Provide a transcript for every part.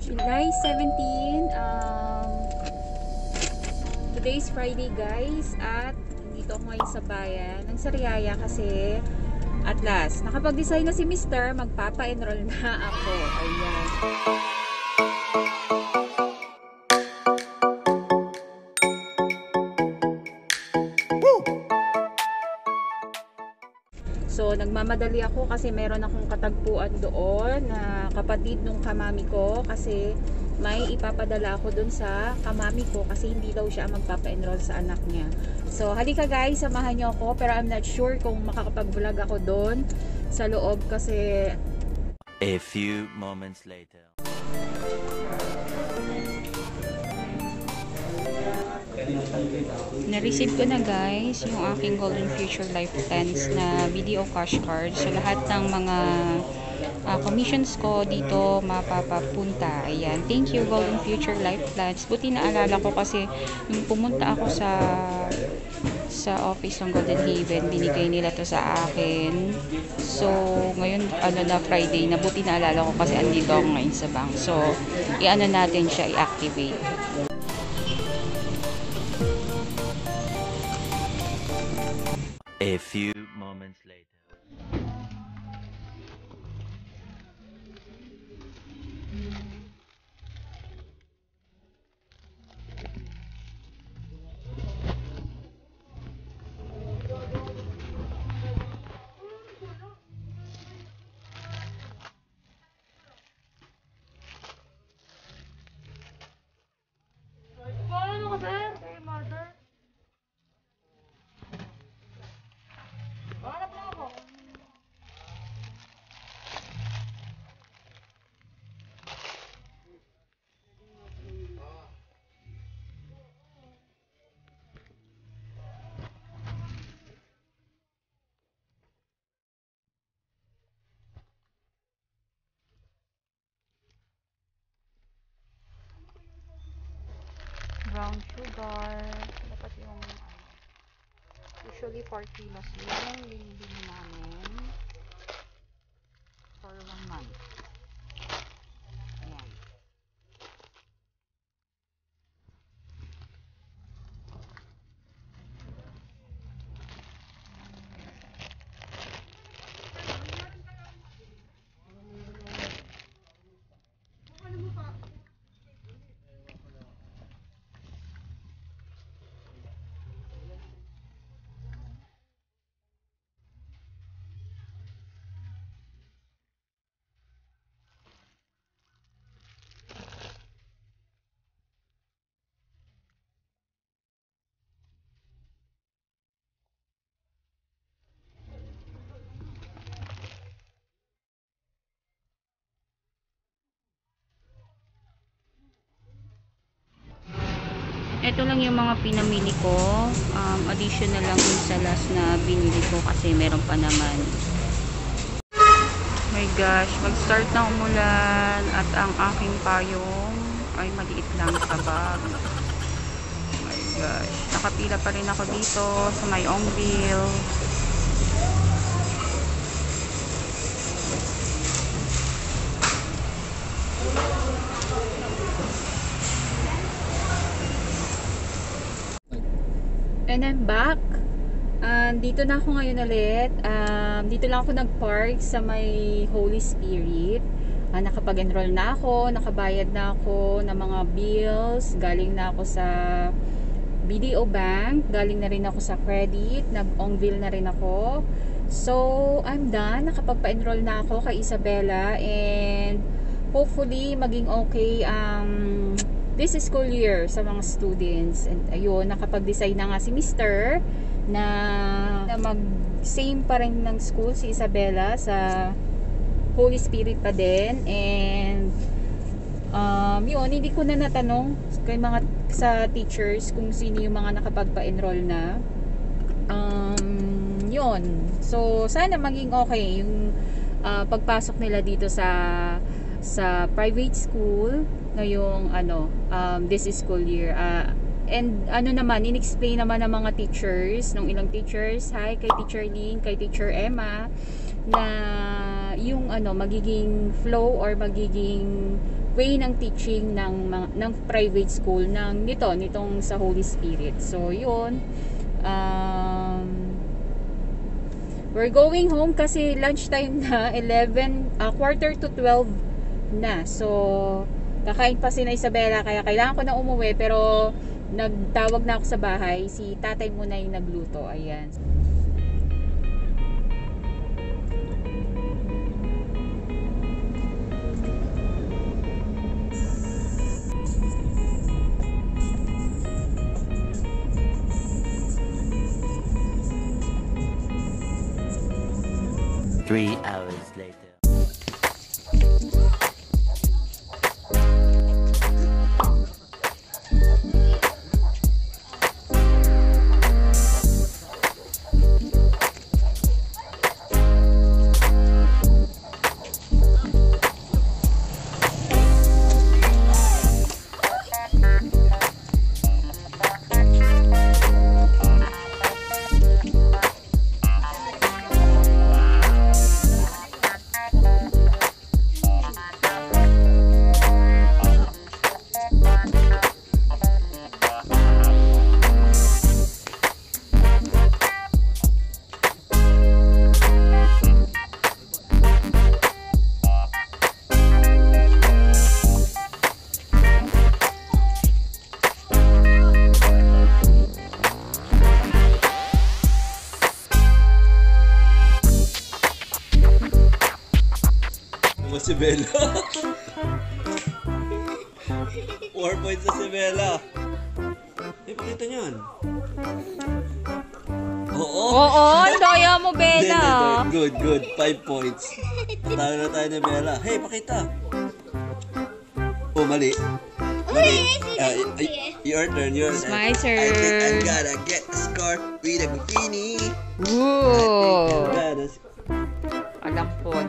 July 17. Today's Friday, guys, at dito ako ngayon sa bayan ng Sariaya kasi at last nakapag-decide na si Mr. Magpapa-enroll na ako. Ayan. So nagmamadali ako kasi meron akong katagpuan doon na kapatid nung kamami ko kasi may ipapadala ako doon sa kamami ko kasi hindi daw siya magpapa-enroll sa anak niya. So halika guys, samahan niyo ako, pero I'm not sure kung makakapag-vlog ako doon sa loob kasi a few moments later. Na-receive ko na guys yung aking Golden Future Life Plans na BDO cash card. So lahat ng mga commissions ko dito mapapapunta. Ayan. Thank you Golden Future Life Plans. Buti naalala ko kasi nung pumunta ako sa office ng Golden Heaven, binigay nila to sa akin. So ngayon ano na, Friday na, buti naalala ko kasi andito ako ngayon sa bank. So i-ano natin siya, i-activate. A few moments later. Brown sugar, dapat yung usually 4 kilos yung lingbing namin for 1 month. Ayan. Ito lang yung mga pinamili ko. Additional lang yung sa last na binili ko kasi meron pa naman. My gosh, mag-start na umulan at ang aking payong ay maliit lang sa bag. My gosh, nakapila pa rin ako dito sa my own bill. And I'm back. Dito na ako ngayon ulit. Dito lang ako nag-park sa may Holy Spirit. Nakapag-enroll na ako, nakabayad na ako ng mga bills. Galing na ako sa BDO Bank. Galing na rin ako sa credit. Nag-ongville na rin ako. So, I'm done. Nakapagpa-enroll na ako kay Isabella. And hopefully, maging okay ang this school year sa mga students. And ayun, nakapag-decide na nga si Mr. na mag-same pa rin ng school si Isabella, sa Holy Spirit pa din. And yun, hindi ko na natanong kay mga sa teachers kung sino yung mga nakapagpa-enroll na. Yun, so sana maging okay yung pagpasok nila dito sa private school ngayong this school year. And in-explain naman ng mga teachers, nung ilang teachers, hi kay Teacher Lynn, kay Teacher Emma, na yung ano, magiging flow or magiging way ng teaching ng private school ng nitong sa Holy Spirit. So yun, we're going home kasi lunchtime na, 11, quarter to 12 na. So kakain pa si na Isabella kaya kailangan ko na umuwi, pero nagtawag na ako sa bahay, si tatay muna yung nagluto. Ayan. Isabella. 4 points sa Isabella. Eh, pakita niyan. Oo. Oo, daya mo, Bella. Good. 5 points. Patalo na tayo ni Bella. Hey, pakita. Oh, mali. Your turn, your turn. My turn. I think I'm gonna get a scarf with a bikini. Ooh. Alam ko,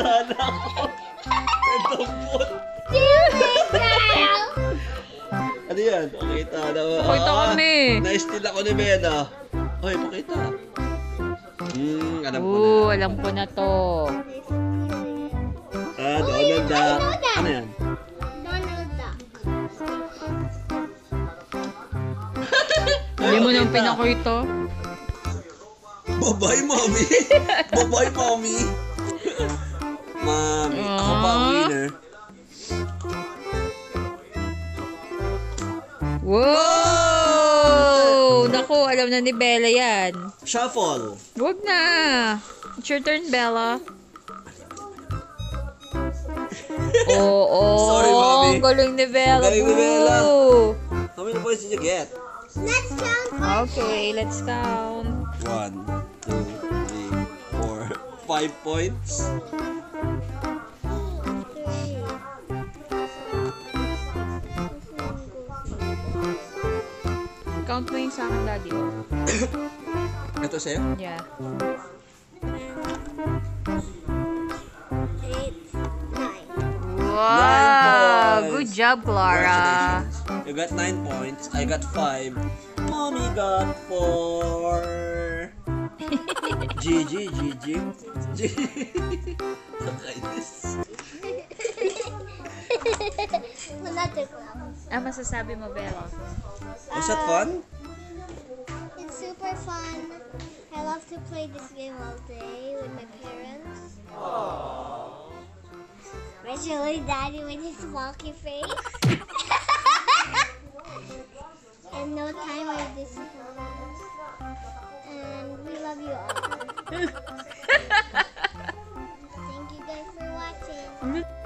Sana ako. Nandambot. Ano yan? Pakita ka naman. Pakita kami. Na-steal ako ni Bella. Hoy, pakita. Alam ko na. Oo, alam ko na to. Donald Duck. Ano yan? Donald Duck. Hindi mo nang pinakita. Bye-bye, Mommy. Bye-bye, Mommy. Mami, ako pa ang winner. Whoa! Naku, alam na ni Bella yan. Shuffle. Huwag na. It's your turn, Bella. Oo. Sorry, Mami. Ang galing ni Bella. Ang galing ni Bella. How many points did you get? Let's count. Okay, let's count. 1, 2, 3, 4. 5 points. 3. Count mo yung sa akin, Daddy. Ito sa'yo? Yeah. 8, 9. Wow! 9 good job, Clara. You got 9 points. I got 5. Mommy got 4. G. Ano masasabi mo, Bella? Was that fun? It's super fun. I love to play this game all day with my parents. Aww. Especially Daddy with his walkie face. And no time I disappoint. And we love you all. Thank you guys for watching.